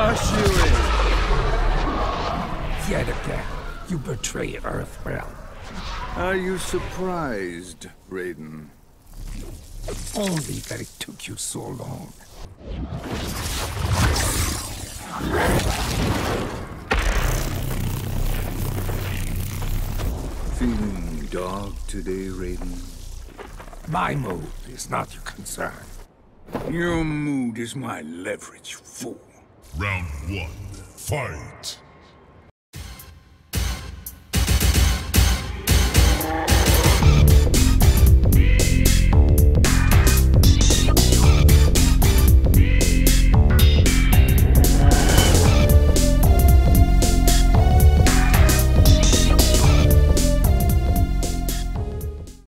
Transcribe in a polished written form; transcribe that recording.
Hush you in. Yet again, you betray Earthrealm. Are you surprised, Raiden? Only that it took you so long. Feeling dark today, Raiden? My mood is not your concern. Your mood is my leverage, fool. Round 1, fight!